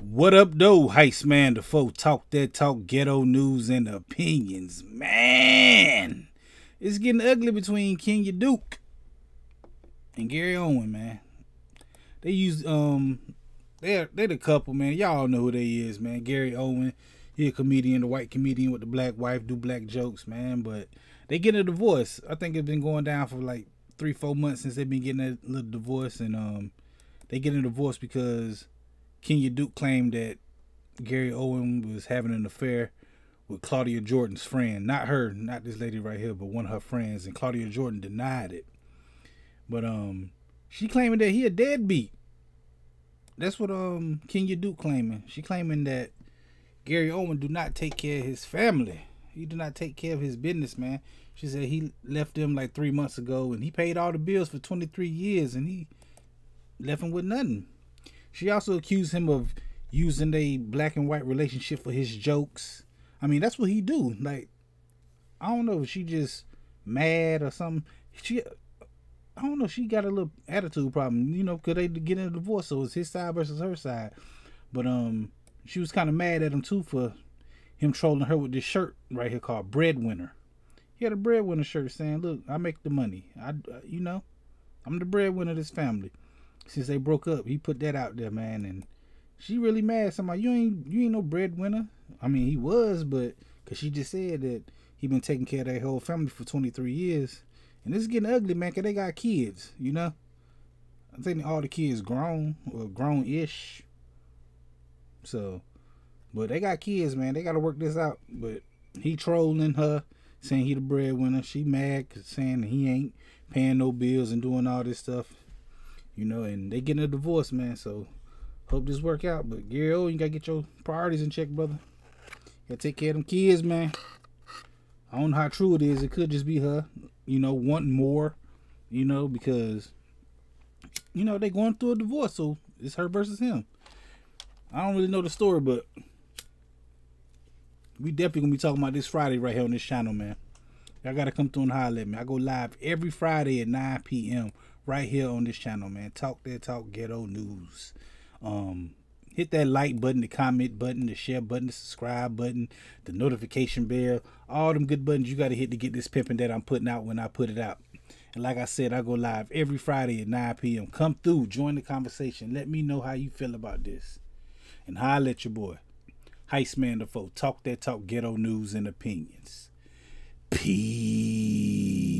What up, though? Heistman Dafoe, Talk That Talk, Ghetto News and Opinions. Man, it's getting ugly between Kenya Duke and Gary Owen, man. They use, they're the couple, man. Y'all know who they is, man. Gary Owen, he a comedian, the white comedian with the black wife, do black jokes, man. But they get a divorce. I think it's been going down for like 3-4 months since they've been getting a little divorce, and they get a divorce because Kenya Duke claimed that Gary Owen was having an affair with Claudia Jordan's friend. Not her, not this lady right here, but one of her friends. And Claudia Jordan denied it. But she claiming that he a deadbeat. That's what Kenya Duke claiming. She claiming that Gary Owen do not take care of his family. He do not take care of his business, man. She said he left them like 3 months ago, and he paid all the bills for 23 years, and he left him with nothing. She also accused him of using a black and white relationship for his jokes. I mean, that's what he do. Like, I don't know if she just mad or something. I don't know. She got a little attitude problem, you know, because they get in a divorce, so it's his side versus her side. But she was kind of mad at him too for him trolling her with this shirt right here called Breadwinner. He had a breadwinner shirt saying, "Look, I make the money. You know, I'm the breadwinner of this family." Since they broke up, he put that out there, man, and she really mad. Somebody, you ain't no breadwinner. I mean, he was, but because she just said that he been taking care of their whole family for 23 years, and this is getting ugly, man, because they got kids, you know. I think all the kids grown or grown-ish. So, but they got kids, man. They got to work this out. But he trolling her, saying he the breadwinner. She mad, saying he ain't paying no bills and doing all this stuff. You know, and they getting a divorce, man. So, hope this work out. But, Gary Owen, you got to get your priorities in check, brother. You got to take care of them kids, man. I don't know how true it is. It could just be her, you know, wanting more, you know, because, you know, they going through a divorce. So, it's her versus him. I don't really know the story, but we definitely going to be talking about this Friday right here on this channel, man. Y'all got to come through and holler at me. I go live every Friday at 9 p.m., right here on this channel, man. Talk That Talk Ghetto News. Hit that like button, the comment button, the share button, the subscribe button, the notification bell. All them good buttons you got to hit to get this pimping that I'm putting out when I put it out. And like I said, I go live every Friday at 9 p.m. Come through, join the conversation. Let me know how you feel about this. And holla at your boy, Heistman Dafoe. Talk That Talk Ghetto News and Opinions. Peace.